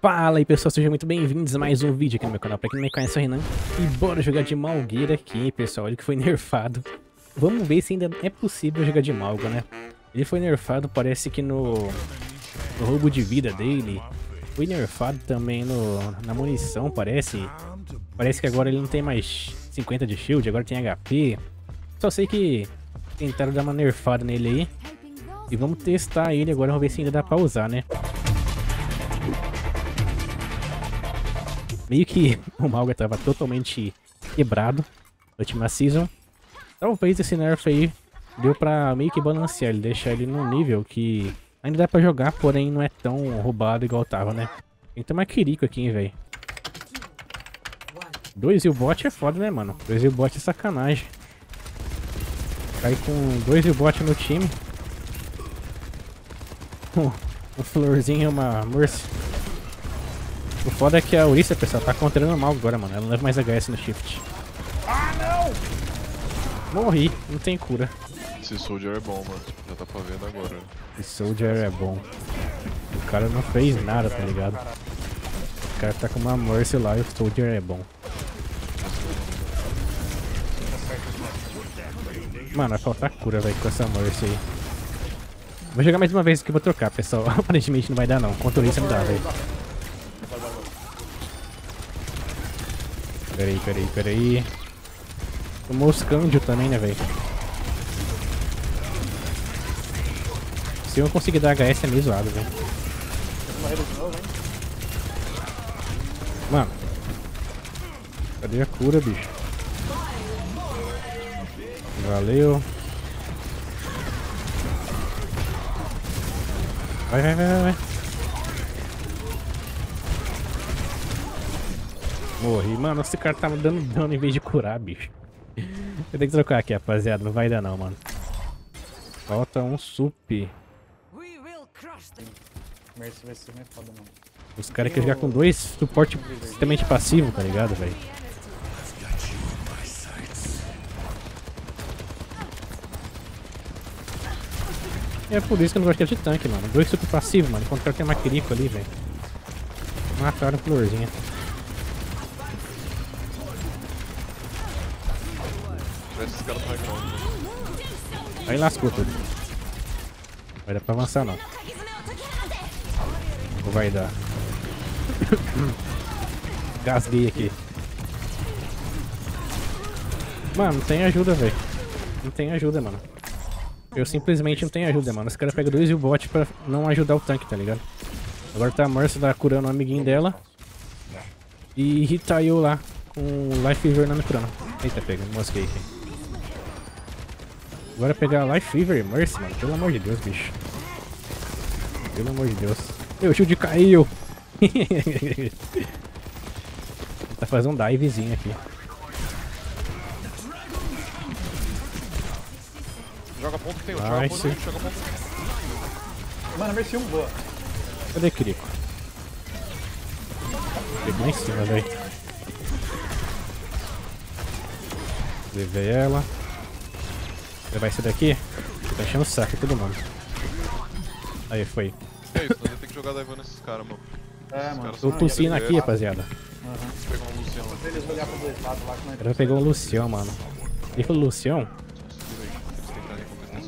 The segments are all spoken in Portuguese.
Fala aí pessoal, sejam muito bem-vindos a mais um vídeo aqui no meu canal. Pra quem não me conhece, eu sou o Renan e bora jogar de Maugueira aqui, pessoal. Ele que foi nerfado. Vamos ver se ainda é possível jogar de Mauga, né? Ele foi nerfado, parece que no roubo de vida dele. Foi nerfado também na munição, parece. Parece que agora ele não tem mais 50 de shield, agora tem HP. Só sei que tentaram dar uma nerfada nele aí. E vamos testar ele agora, vamos ver se ainda dá pra usar, né? Meio que o Mauga tava totalmente quebrado na última season. Talvez esse nerf aí deu pra meio que balancear ele, deixar ele num nível que ainda dá pra jogar, porém não é tão roubado igual tava, né? Tem que tomar Kiriko aqui, hein, velho. 2 e o bot é foda, né, mano? 2 e o bot é sacanagem. Cai com 2 e o bot no time. Um florzinho e uma Mercy. O foda é que a Orisa, pessoal, tá controlando mal agora, mano. Ela não leva mais HS no shift. Ah, não! Morri. Não tem cura. Esse Soldier é bom, mano. Já tá pra vendo agora. Esse Soldier é bom. O cara não fez nada, tá ligado? O cara tá com uma Mercy lá e o Soldier é bom. Mano, vai faltar cura, velho, com essa Mercy aí. Vou jogar mais uma vez que eu vou trocar, pessoal. Aparentemente não vai dar, não. Contra isso não dá, velho. Peraí. Tomou o escândio também, né, velho? Se eu não conseguir dar HS é meio zoado, velho. Mano. Cadê a cura, bicho? Valeu. Vai. Morri. Mano, esse cara tava dando dano em vez de curar, bicho. Eu tenho que trocar aqui, rapaziada. Não vai dar não, mano. Falta um sup. Os caras querem jogar com 2 suporte extremamente passivo, tá ligado, velho? É por isso que eu não gosto de tanque, mano. 2 suporte passivo, mano. Enquanto o cara tem uma Kiriko ali, velho. Mataram a florzinha. Aí lascou tudo. Vai dar pra avançar não. Ou vai dar. Gasguei aqui. Mano, não tem ajuda, velho. Não tem ajuda, mano. Eu simplesmente não tenho ajuda, mano. Esse cara pega 2 e o bot pra não ajudar o tanque, tá ligado? Agora tá a Mercy lá curando o amiguinho dela. E hita eu lá com o Life Weaver na microna. Eita, pega, mosquei aqui. Agora pegar Life Weaver e Mercy, mano. Pelo amor de Deus, bicho. Pelo amor de Deus. Meu shield caiu. Tá fazendo um divezinho aqui. Joga ponto que tem outro. Joga ponto. Mano, a Mercy 1 boa. Cadê Kiriko? Pegou em cima, velho. Levei ela. Levar esse daqui? Tá enchendo o saco todo mundo. Aí, foi. É isso, nós vamos ter que jogar divando nesses caras, mano. É, mano. Tô pulsando aqui, rapaziada. Ele pegou o Lucião, mano. Ele falou Lucião?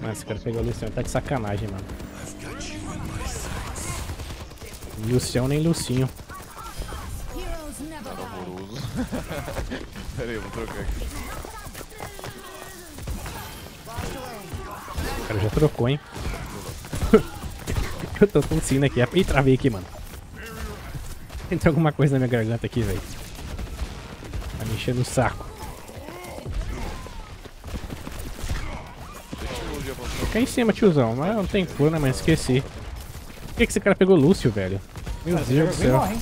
Mas esse cara pegou o Lucião, tá de sacanagem, mano. Lucião nem Lucinho. Cara horroroso. Pera aí, eu vou trocar aqui. O cara já trocou, hein? Eu tô tossindo aqui. E travei aqui, mano. Entrou alguma coisa na minha garganta aqui, velho. Tá me enchendo o saco. Fica em cima, tiozão. Mas não tem cura, né, mano? Esqueci. Por que esse cara pegou Lúcio, velho? Meu Deus do céu. O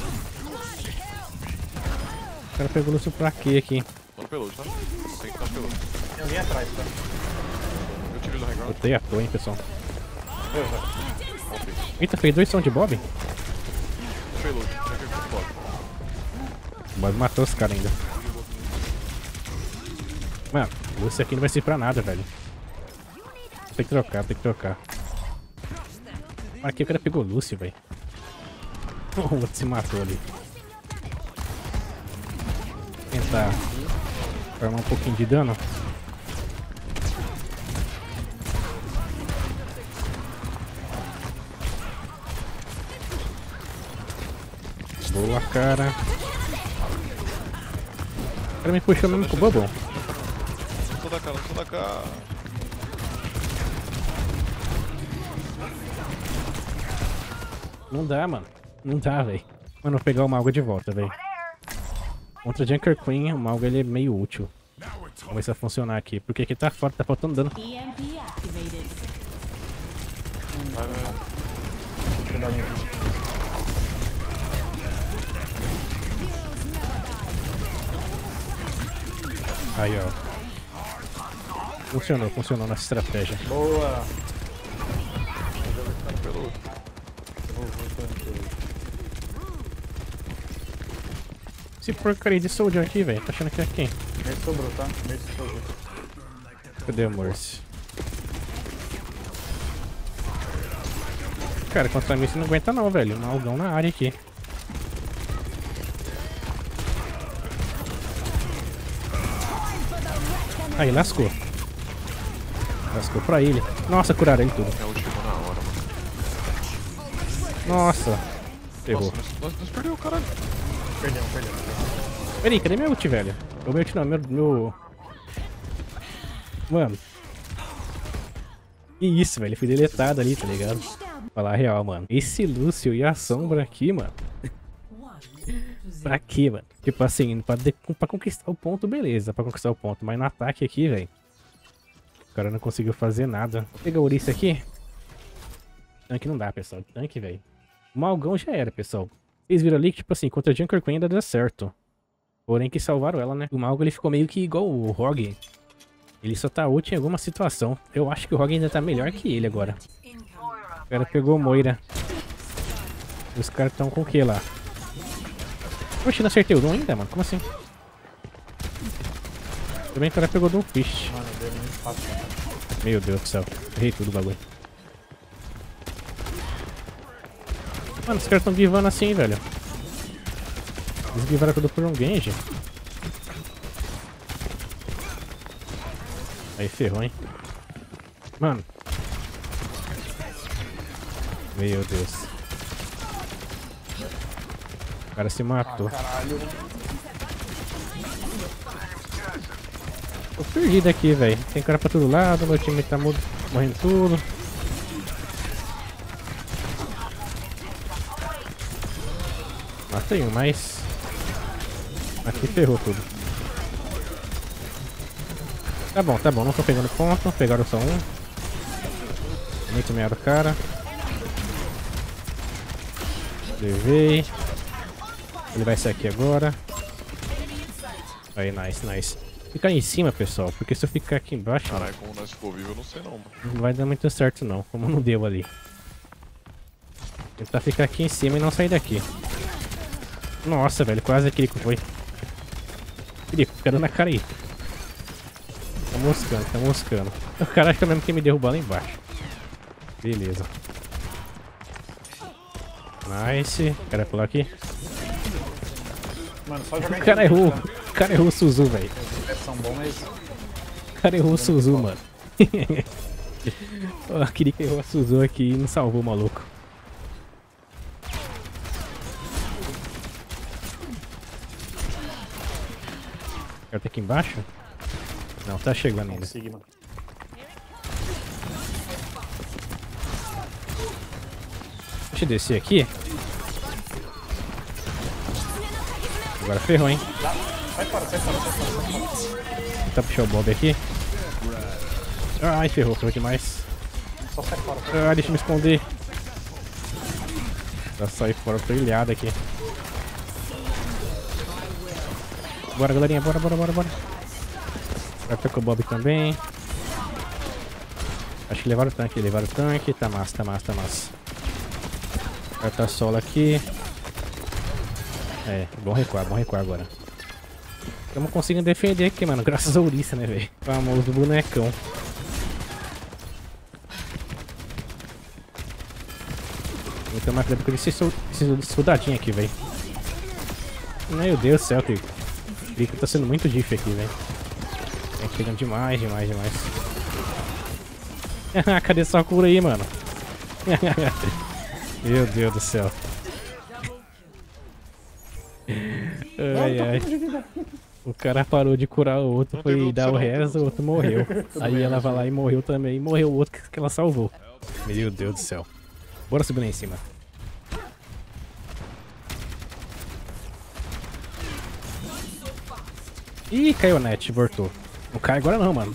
cara pegou Lúcio pra quê aqui? Tô no peludo, tá? Tem que estar no peludo. Tem alguém atrás, tá? Botei à toa, hein, pessoal. Eita, fez 2 sons de Bob? O Bob matou os caras ainda. Mano, esse aqui não vai ser pra nada, velho. Tem que trocar. Aqui o cara pegou Lúcio, velho. O outro se matou ali. Tentar formar um pouquinho de dano. Boa, cara. O cara me puxou mesmo com o bobão. Não sou da cá, não sou da cá. Não dá, mano. Não dá, velho. Mano, vou pegar o Mauga de volta, velho. Contra o Junker Queen, o Mauga ele é meio útil. Vamos ver se vai funcionar aqui. Porque aqui tá fora, tá faltando dano. Aí, ó. Funcionou, funcionou nossa estratégia. Boa! Esse porcaria de Soldier aqui, velho. Tá achando que é quem? Mercy sobrou, tá? Mercy sobrou. Cadê o Mercy? Cara, contra mim você não aguenta não, velho. Um algão na área aqui. Aí, lascou. Lascou pra ele. Nossa, curaram ele tudo. É o último na hora, mano. Nossa. Ferrou. Nós perdeu o caralho. Perdeu, perdeu. Peraí, cadê meu ult, velho? Meu ult não, meu... Mano. Que isso, velho. Fui deletado ali, tá ligado? Falar a real, mano. Esse Lúcio e a Sombra aqui, mano. Pra quê, mano? Tipo assim, pra conquistar o ponto, beleza. Pra conquistar o ponto. Mas no ataque aqui, velho. O cara não conseguiu fazer nada. Pega a Orisa aqui. Tanque não dá, pessoal. Tanque, velho. O Malgão já era, pessoal. Vocês viram ali que, tipo assim, contra a Junker Queen ainda deu certo. Porém que salvaram ela, né? O Malgão, ele ficou meio que igual o Rogue. Ele só tá útil em alguma situação. Eu acho que o Rogue ainda tá melhor que ele agora. O cara pegou Moira. Os caras tão com o que lá? Oxe, não acertei o Doom ainda, mano. Como assim? Também o cara pegou o Doomfish. Mano, deu muito fácil. Meu Deus do céu. Errei tudo o bagulho. Mano, os caras tão divando assim, velho. Eles divaram tudo por um Genji. Aí ferrou, hein. Mano. Meu Deus. O cara se matou. Tô perdido aqui, velho. Tem cara pra todo lado, meu time tá morrendo tudo. Matei um, mas... Aqui ferrou tudo. Tá bom, não tô pegando ponto. Pegaram só um. Muito meado o cara. Levei. Ele vai sair aqui agora. Aí, nice, nice. Ficar em cima, pessoal, porque se eu ficar aqui embaixo... Caralho, como nós ficou vivo, eu não sei não, mano. Não vai dar muito certo não, como não deu ali. Tentar ficar aqui em cima e não sair daqui. Nossa, velho, quase a Kiriko foi. Kiriko, fica dando na cara aí. Tá moscando, tá moscando. O cara acha que é mesmo que me derrubar lá embaixo. Beleza. Nice. O cara pular aqui. Mano, só jogar o cara errou. O cara errou o Suzu, velho. O cara errou o Suzu, mano. Eu queria que errou a Suzu aqui e não salvou o maluco. O cara tá aqui embaixo? Não, tá chegando ainda. Sigma. Deixa eu descer aqui. Agora ferrou, hein? Sai fora, sai fora, sai fora, sai fora. Tentar puxar o Bob aqui. Ai, ferrou, ferrou demais. Só sai fora. Ah, deixa eu me esconder. Já saí fora, tô ilhado aqui. Bora, galerinha, bora, bora, bora, bora. Vai pegar o Bob também. Acho que levaram o tanque. Tá massa, tá massa, tá massa. Vai tá solo aqui. É, bom recuar agora. Estamos conseguindo defender aqui, mano, graças a Orisa, né, velho? Famoso bonecão. Ele tem mais tempo que ele se soldadinho aqui, velho. Meu Deus do céu, Kiriko. Kiriko tá sendo muito diff aqui, velho. É pegando demais. Cadê sua cura aí, mano? Meu Deus do céu. Ai. O cara parou de curar o outro, foi dar o resto, o outro morreu. Aí ela vai lá e morreu também. Morreu o outro que ela salvou. Meu Deus do céu. Bora subir lá em cima. Ih, caiu a net, voltou. Não cai agora não, mano.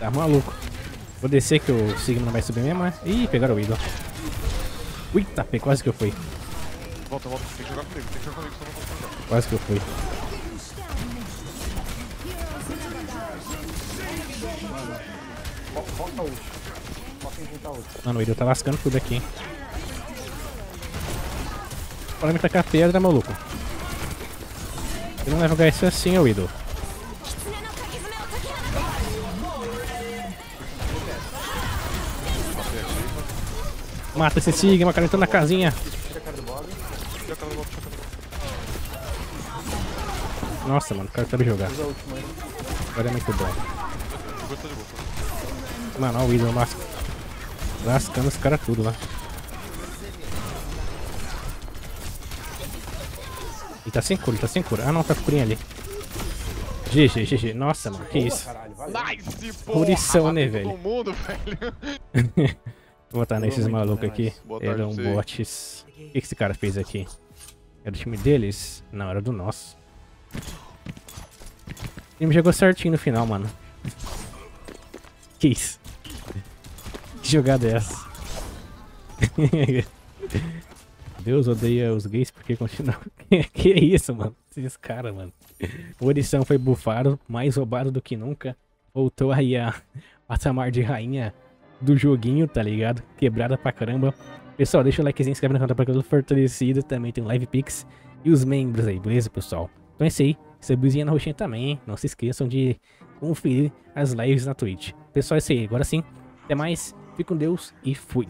Tá maluco. Vou descer que o Sigma não vai subir mesmo, né? Ih, pegaram o Ido. Eita, quase que eu fui. Volta, tem que jogar comigo, senão não vou jogar. Quase que eu fui. Mano, o Ido tá lascando tudo aqui, hein? Para me tacar pedra, maluco. Ele não vai jogar isso assim, ô Ido. Mata esse Sigma, cara, entrando na casinha. Nossa, mano, o cara sabe jogar. Agora é muito bom. Mano, olha o Weaver lascando os caras tudo lá. E tá sem cura, ele tá sem cura. Ah, não, tá com curinha ali. GG. Nossa, mano, que isso. Purição, né, velho? Vou botar nesses malucos aqui. Eram bots. O que esse cara fez aqui? Era do time deles? Não, era do nosso. O time jogou certinho no final, mano. Que isso? Que jogada é essa? Deus odeia os gays porque continuam. Que isso, mano? Esses caras, mano. O Orisa foi bufado, mais roubado do que nunca. Voltou aí a patamar de rainha do joguinho, tá ligado? Quebrada pra caramba. Pessoal, deixa o likezinho, inscreve no canal pra cada fortalecida. Também tem o Live Pix e os membros aí, beleza, pessoal? Então é isso aí. Subzinha na roxinha também, hein? Não se esqueçam de conferir as lives na Twitch. Pessoal, é isso aí. Agora sim, até mais. Fique com Deus e fui.